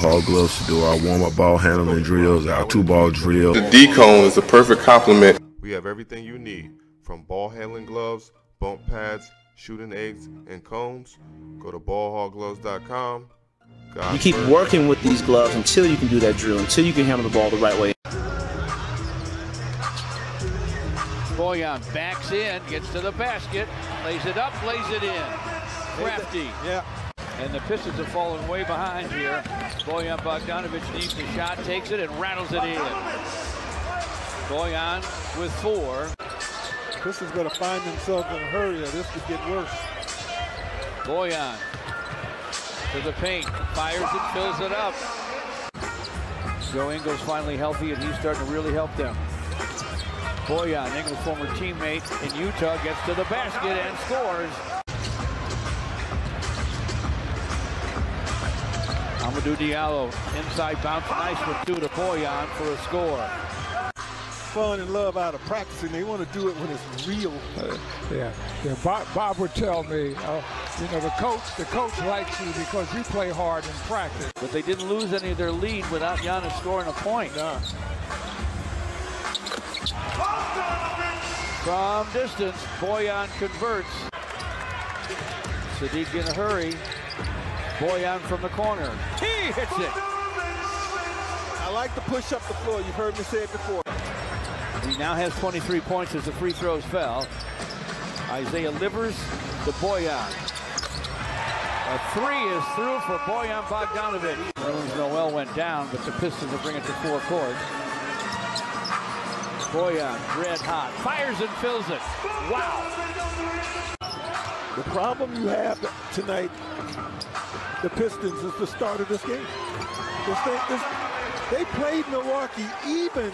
Hog Gloves to do our warm-up ball handling drills, our two-ball drill. The D-cone is the perfect complement. We have everything you need, from ball handling gloves, bump pads, shooting eggs, and cones. Go to ballhoggloves.com. You keep working with these gloves until you can do that drill, until you can handle the ball the right way. Bojan backs in, gets to the basket, lays it up, lays it in. Crafty. Yeah. And the Pistons have fallen way behind here. Bojan Bogdanović needs the shot, takes it, and rattles it in. Bojan with four. Pistons going to find themselves in a hurry, or this could get worse. Bojan to the paint, fires it, fills it up. Joe Ingles finally healthy, and he's starting to really help them. Bojan, Ingles' former teammate in Utah, gets to the basket and scores. Amdou Diallo, inside bounce, nice with two to Bojan for a score. Fun and love out of practicing, they want to do it when it's real. Bob would tell me, you know, the coach likes you because you play hard in practice. But they didn't lose any of their lead without Giannis scoring a point. No. From distance, Bojan converts. Sadiq in a hurry. Bojan from the corner. He hits it. I like to push up the floor. You've heard me say it before. He now has 23 points as the free throws fell. Isaiah Livers to Bojan. A three is through for Bojan Bogdanović. Noel went down, but the Pistons will bring it to four courts. Bojan, red hot, fires and fills it. Wow. The problem you have tonight, the Pistons, is the start of this game. They played Milwaukee even